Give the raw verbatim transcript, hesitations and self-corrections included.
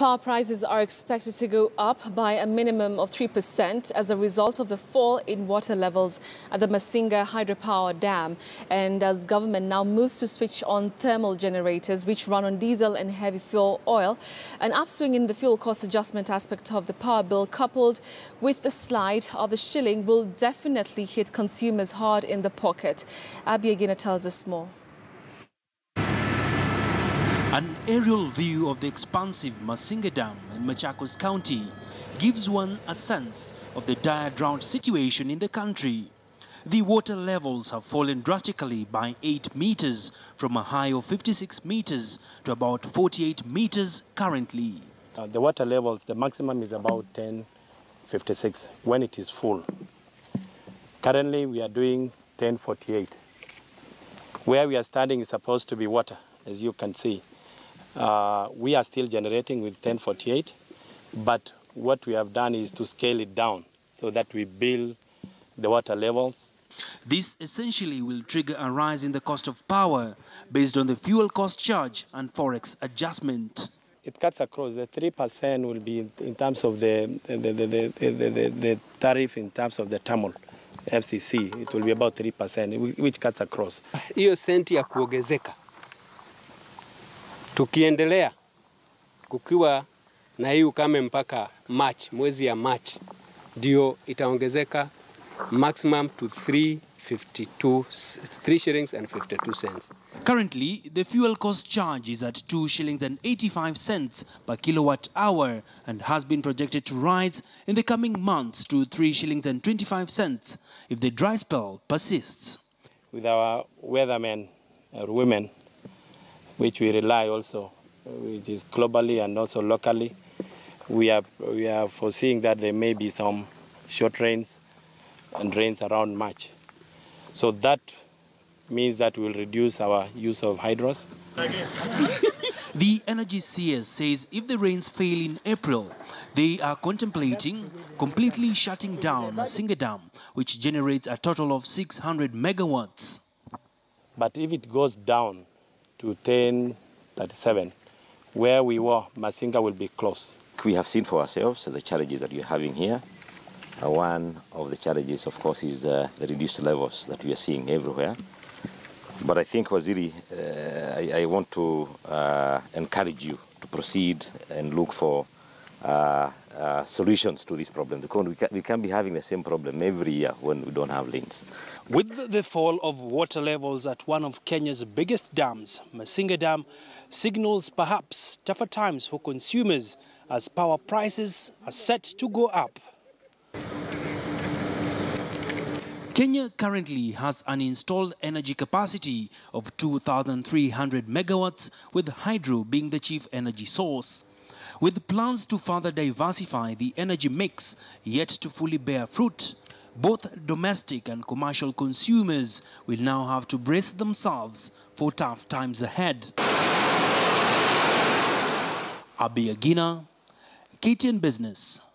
Power prices are expected to go up by a minimum of three percent as a result of the fall in water levels at the Masinga Hydropower Dam, and as government now moves to switch on thermal generators which run on diesel and heavy fuel oil, an upswing in the fuel cost adjustment aspect of the power bill coupled with the slide of the shilling will definitely hit consumers hard in the pocket. Aby Agina tells us more. An aerial view of the expansive Masinga Dam in Machakos County gives one a sense of the dire drought situation in the country. The water levels have fallen drastically by eight meters, from a high of fifty-six meters to about forty-eight meters currently. Uh, the water levels, the maximum is about ten fifty-six when it is full. Currently we are doing ten forty-eight. Where we are standing is supposed to be water, as you can see. Uh, we are still generating with ten forty-eight, but what we have done is to scale it down so that we build the water levels. This essentially will trigger a rise in the cost of power based on the fuel cost charge and forex adjustment. It cuts across. The three percent will be in terms of the, the, the, the, the, the, the tariff in terms of the thermal. F C C, it will be about three percent, which cuts across. Hiyo senti ya kuongezeka. Tukiendelea kukiwa na hii ukame mpaka March, mwezi ya March, ndio itaongezeka maximum to three shillings and fifty-two cents. Currently, the fuel cost charge is at two shillings and eighty-five cents per kilowatt hour and has been projected to rise in the coming months to three shillings and twenty-five cents if the dry spell persists. With our weathermen or women, which we rely also, which is globally and also locally. We are, we are foreseeing that there may be some short rains and rains around March. So that means that we'll reduce our use of hydros. The Energy C S says if the rains fail in April, they are contemplating completely shutting down Masinga Dam, which generates a total of six hundred megawatts. But if it goes down to ten thirty-seven, where we were, Masinga will be close. We have seen for ourselves the challenges that we are having here. Uh, one of the challenges, of course, is uh, the reduced levels that we are seeing everywhere. But I think, Waziri, uh, I, I want to uh, encourage you to proceed and look for uh, uh, solutions to this problem. Because we, can, we can't be having the same problem every year when we don't have lanes. With the fall of water levels at one of Kenya's biggest dams, Masinga Dam signals perhaps tougher times for consumers as power prices are set to go up. Kenya currently has an installed energy capacity of two thousand three hundred megawatts, with hydro being the chief energy source. With plans to further diversify the energy mix yet to fully bear fruit, both domestic and commercial consumers will now have to brace themselves for tough times ahead. Aby Agina, K T N Business.